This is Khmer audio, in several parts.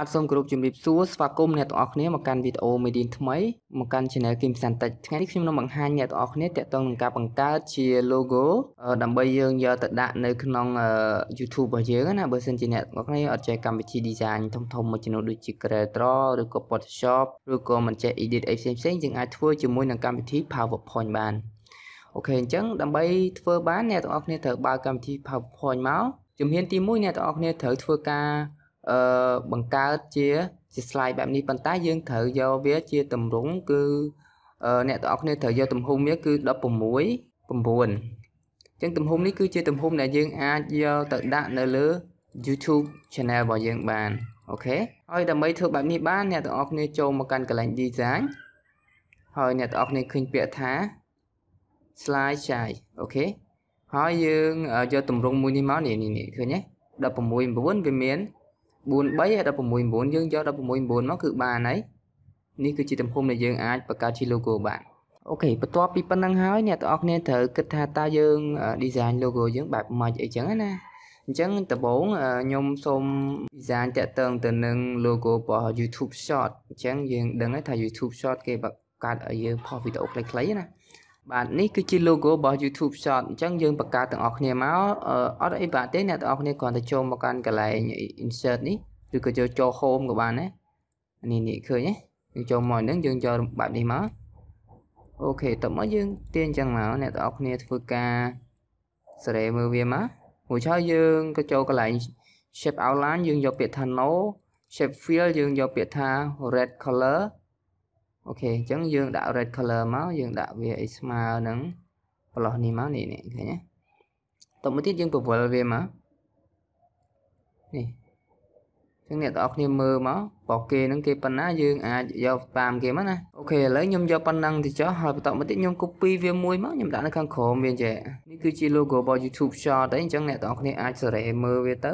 បាទសូមគោរពជំរាបសួរស្វាគមន៍អ្នកទាំងអស់គ្នាមកកាន់វីដេអូមេឌៀនថ្មីមកកាន់ Channel Kimsan Tech ថ្ងៃនេះខ្ញុំនឹងបង្ហាញអ្នកទាំងអស់គ្នាតេតងនឹងការបង្កើតជា logo ដើម្បីយើងយកទៅដាក់នៅក្នុង YouTube របស់យើងណាបើសិនជាអ្នកទាំងអស់គ្នាអត់ចេះកម្មវិធី design ធំៗមួយចំនួនដូចជា Creator ឬក៏ Photoshop ឬក៏មិនចេះ edit ផ្សេងៗយើងអាចធ្វើជាមួយនឹងកម្មវិធី PowerPoint បាន OK អញ្ចឹងដើម្បីធ្វើបានអ្នកទាំងអស់គ្នាត្រូវបើកកម្មវិធី PowerPoint មកជំហានទី1អ្នកទាំងអស់គ្នាត្រូវធ្វើការ បង្កើតជា slide បែបនេះប៉ុន្តែយើងត្រូវយកវាជាទម្រង់គឺអ្នកទាំងអស់គ្នាត្រូវយកទំហំវាគឺ 16 9 ទំហំអញ្ចឹងទំហំនេះគឺជាទំហំដែលយើងអាចយកទៅដាក់នៅលើ YouTube channel របស់យើងបានអូខេហើយដើម្បីធ្វើបែបនេះបានអ្នកទាំងអស់គ្នាចូលមកកាន់កន្លែង design ហើយអ្នកទាំងអស់គ្នាឃើញពាក្យថា slide size អូខេហើយយើងយកទម្រង់មួយនេះមកនេះឃើញទេ 16 9 វាមាន 43 16 9 យើងយក 16 9 មកគឺបានហើយនេះគឺជាទំហំដែលយើងអាចបង្កើតជា logo បាន OK បន្ទាប់ពីប៉ុណ្ណឹងហើយអ្នកទាំងអស់គ្នាត្រូវគិតថាតើយើង design logo យើងបែបម៉េចអីចឹងណាអញ្ចឹងដំបូងខ្ញុំសូម design តាក់ទងទៅនឹង logo របស់ YouTube short អញ្ចឹងយើងដឹងហើយថា YouTube short គេបង្កើតឲ្យយើងផុស video ខ្លីៗណាបាទនេះគឺជា logo របស់ YouTube short អញ្ចឹងយើងបង្កើតទាំងអស់គ្នាមកអត់អីបាទទេអ្នកទាំងអស់គ្នាគ្រាន់តែចូលមកកាន់កន្លែង insert នេះឬក៏ចូល home ក៏បានដែរនេះឃើញទេយើងចូលមកហ្នឹងយើងយកបែបនេះមក OK តោះមកយើងទាញអញ្ចឹងមកអ្នកទាំងអស់គ្នាធ្វើការសេរីមើលវាមករួចហើយយើងក៏ចូលកន្លែង shape outline យើងយកពាក្យថា no shape fill យើងយកពាក្យថា red color OK អញ្ចឹងយើងដាក់ red color មកយើងដាក់វាឲ្យស្មើនឹងប្លោះនេះមកនេះឃើញទេបន្ទាប់មកទៀតយើងពវល់វាមកនេះអញ្ចឹងអ្នកទាំងអស់គ្នាមើលមកបកគេហ្នឹងគេប៉ុណ្ណាយើងអាចយកតាមគេមកណា OK ឥឡូវខ្ញុំយកប៉ុណ្ណឹងទៅចុះហើយបន្ទាប់មកទៀតខ្ញុំ copy វាមួយមកខ្ញុំដាក់នៅខាងក្រោមវាចេះនេះគឺជា logo របស់ YouTube short ឯងអញ្ចឹងអ្នកទាំងអស់គ្នាអាចសេរីមើលវាទៅ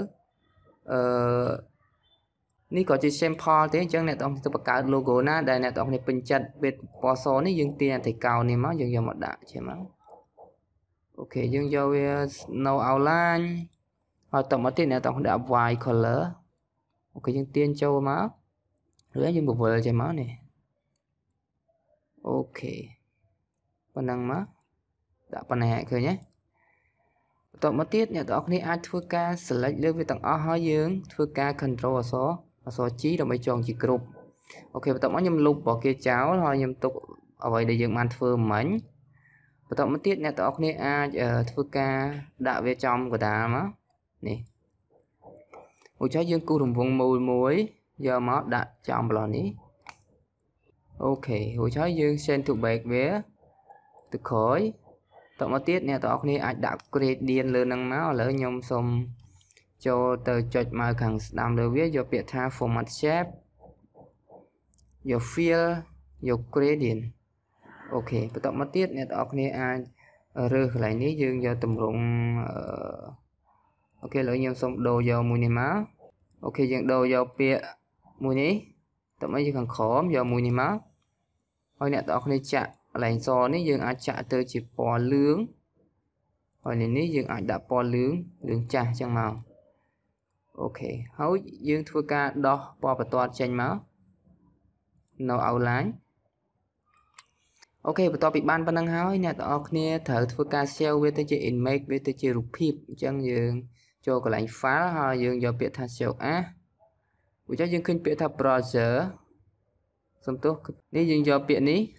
នេះក៏ជា sample ទេអញ្ចឹងអ្នកទាំងអស់គ្នាទៅបង្កើត logo ណាដែលអ្នកទាំងអស់គ្នាពេញចិត្តពេលពណ៌សនេះយើងទាញតែកោនេះមកយើងយកមកដាក់ជាមក OK យើងយកវា no outline ហើយតមកទៀតអ្នកទាំងអស់គ្នាដាក់ white color OK យើងទាញចូលមកឬយើងបវល់ជាមកនេះ OK ប៉ុណ្ណឹងមកដាក់ប៉ុណ្ណេះឃើញទេ បន្ទាប់មកទៀតអ្នកទាំងអស់គ្នាអាចធ្វើការ select លើវាទាំងអស់ហើយយើងធ្វើការ control អក្សរ G ដើម្បីចងជាក្រុម OK បន្ទាប់មកខ្ញុំ លុប របស់គេចោលហើយខ្ញុំទុកអ្វីដែលយើងបានធ្វើមិញបន្ទាប់មកទៀតអ្នកទាំងអស់គ្នាអាចធ្វើការដាក់វាចំកណ្ដាលមកនេះរួចហើយយើងគូររង្វង់មូលមួយយកមកដាក់ចំប្លោះនេះ OK រួចហើយយើង send to back វាទៅក្រោយបន្ទាប់មកទៀតអ្នកទាំងអស់គ្នាអាចដាក់ gradient លើនឹងមកឥឡូវខ្ញុំសូម ចូលទៅចុចមកខាងស្ដាំលើវាយកពាក្យថា format shape យក fill យក gradient OK បន្ទាប់មកទៀតអ្នកទាំងអស់គ្នាអាចរើសកន្លែងនេះយើងយកទម្រង់ OK ឥឡូវខ្ញុំសូមដូរយកមួយនេះមក OK យើងដូរយកពាក្យមួយនេះ បន្ទាប់មកយើងខាងក្រោមយកមួយនេះមក ហើយអ្នកទាំងអស់គ្នាចាក់កន្លែងសនេះយើងអាចចាក់ទៅជាពណ៌លឿង ហើយនេះយើងអាចដាក់ពណ៌លឿងចាស់ចឹងមក OK ហើយយើងធ្វើការដោះពណ៌បន្ទាត់ចេញមក no outline OK បន្ទាប់ពីបានប៉ុណ្ណឹងហើយអ្នកទាំងអស់គ្នាត្រូវធ្វើការ save វាទៅជា image វាទៅជារូបភាពអញ្ចឹងយើងចូលកន្លែង file ហើយយើងយកពាក្យថា save as រួចហើយយើងឃើញពាក្យថា browser សំទោសនេះយើងយកពាក្យនេះ បន្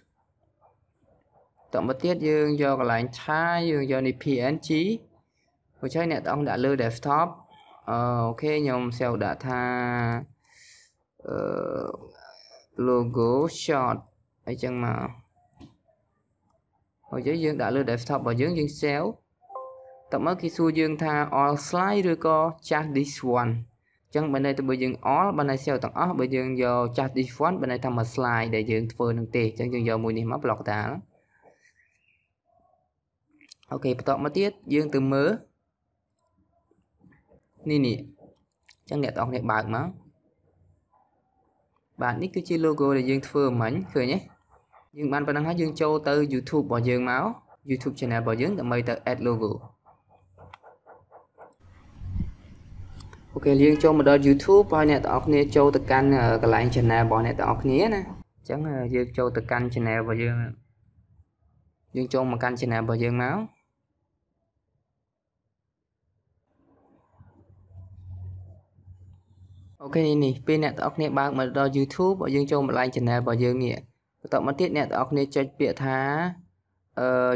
ទាប់មកទៀតយើងយកកន្លែង tag យើងយកនេះ PNG រួចហើយអ្នកទាំងអស់ដាក់លើ desktop OK ខ្ញុំសើដាក់ថា logo short អីចឹងមកហើយយើងដាក់លើ desktop របស់យើង save តើមកគេសួរយើងថា all slide ឬក៏ just this one អញ្ចឹងបើន័យថាយើង all បើន័យ save ទាំងអស់បើយើងយក just this one បើន័យថាមួយ slide ដែលយើងធ្វើនឹងទេអញ្ចឹងយើងយកមួយនេះមក block តា OK បន្តមកទៀតយើងទៅមើល នេះអញ្ចឹងអ្នកទាំងអស់គ្នាបើកមកបាទនេះគឺជា logo ដែលយើងធ្វើមិញឃើញទេយើងបានប៉ុណ្ណឹងហើយយើងចូលទៅ YouTube របស់យើងមក YouTube channel របស់យើងដើម្បីទៅ add logo โอเคเลี้ยงโจมมาดอ YouTube พอเนี่ยต่อออกเนี่ยโจมตะกันกลาย channel บ่เยิงโจมมากัน channel บ่เยิงมาโอเคนี่ๆពេលเนี่ยต่อออกเนี่ยបើកมาดอ YouTube บ่เยิงโจมมาไลน์ channel บ่เยิงเนี่ยបន្តមកទៀតเนี่ยต่อออกเนี่ยចុចពាក្យថា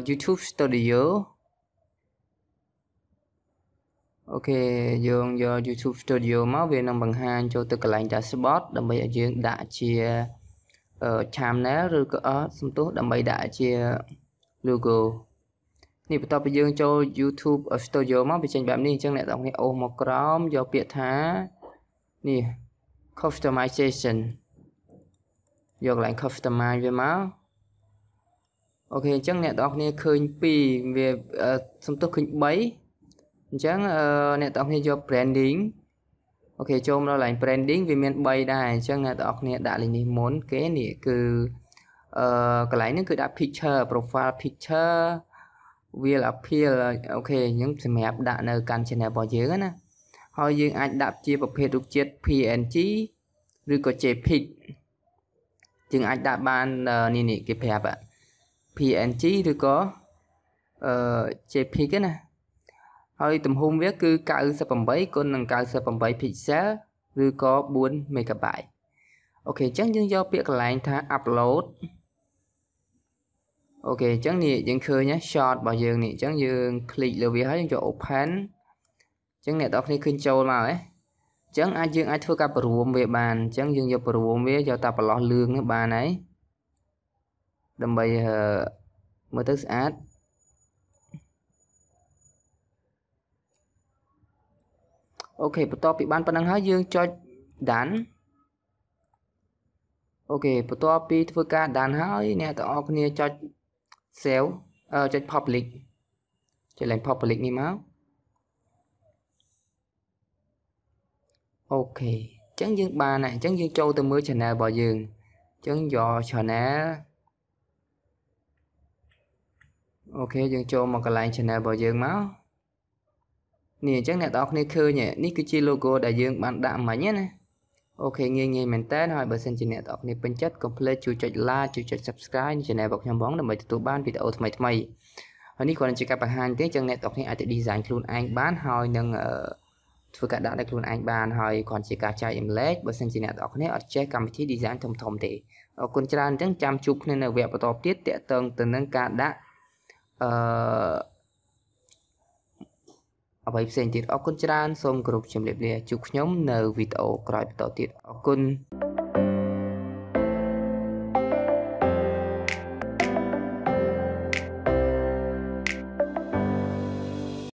YouTube Studio โอเคយើងយក YouTube Studio មកវានឹងបង្ហាញចូលទៅកន្លែង Dashboard ដើម្បីឲ្យយើងដាក់ជា Channel ឬក៏សំទោសដើម្បីដាក់ជា Logo នេះបន្ទាប់ពីយើងចូល YouTube Studio មកវាចេញបែបនេះអញ្ចឹងអ្នកទាំងនេះអូសមកក្រោមយកពាក្យថានេះ Customization យកកន្លែង Customize វាមក OK អញ្ចឹងអ្នកទាំងនេះឃើញ2វាសំទោសឃើញ3 អញ្ចឹងអ្នកទាំងគ្នាយក branding អូខេចូលមកដល់ branding វាមាន 3 ដែរអញ្ចឹងអ្នកទាំងគ្នាដាក់លេខនេះមុនគេនេះគឺកន្លែងហ្នឹងគឺដាក់ picture profile picture wheel appeal អូខេអញ្ចឹងសម្រាប់ដាក់នៅកាន់ channel របស់យើងណាហើយយើងអាចដាក់ជាប្រភេទរូបជាតិ PNG ឬក៏ JPEG យើងអាចដាក់បាននេះគេប្រាប់ PNG ឬក៏ JPEG ណា ហើយទំហំវាគឺ 98 pixel ឬក៏ 4 megabyte អូខេអញ្ចឹងយើងយកពាក្យកន្លែងថា upload អូខេអញ្ចឹងនេះយើងឃើញ short របស់យើងនេះអញ្ចឹងយើងคลิกលើវាហើយយើងចូល open អញ្ចឹងអ្នកនរគ្នាឃើញចូលមកហ៎អញ្ចឹងយើងអាចធ្វើការប្ររួមវាបានអញ្ចឹងយើងយកប្ររួមវាយកតាប្រឡោះលឿងនេះបានហើយដើម្បីមើលទៅស្អាត អូខេបន្ទាប់ពីធ្វើការដានហើយអ្នកទាំងអស់គ្នាចុច public ចុចលេខ public នេះមកអូខេអញ្ចឹងយើងបានហើយអញ្ចឹងយើងចូលទៅមើល channel របស់យើងអញ្ចឹងយក channel អូខេយើងចូលមកកន្លែង channel របស់យើងមក នេះអញ្ចឹងអ្នកទាំងអស់គ្នាឃើញនេះគឺជា logo ដែលយើងបានដាក់មិញណាអូខេងាយៗមែនតើហើយបើសិនជាអ្នកទាំងអស់គ្នាពេញចិត្តកុំភ្លេចជួយចុច like ជួយចុច subscribe នៅ channel របស់ខ្ញុំបងដើម្បីទទួលបានវីដេអូថ្មីៗហើយនេះគ្រាន់តែជាការបង្ហាញទេអញ្ចឹងអ្នកទាំងអស់គ្នាអាចទៅ design ខ្លួនឯងបានហើយនឹងធ្វើការដាក់ដល់ខ្លួនឯងបានហើយគ្រាន់តែជាការចែក image បើសិនជាអ្នកទាំងអស់គ្នាអត់ចេះកម្មវិធី design ធំៗទេអរគុណច្រើនអញ្ចឹងចាំជួបគ្នានៅវគ្គបន្តទៀតទាក់ទងទៅនឹងការដាក់ អ្វីផ្សេងទៀតអរគុណច្រើនសូមគោរពជំរាបលាជួបខ្ញុំនៅវីដេអូក្រោយបន្តទៀតអរគុណ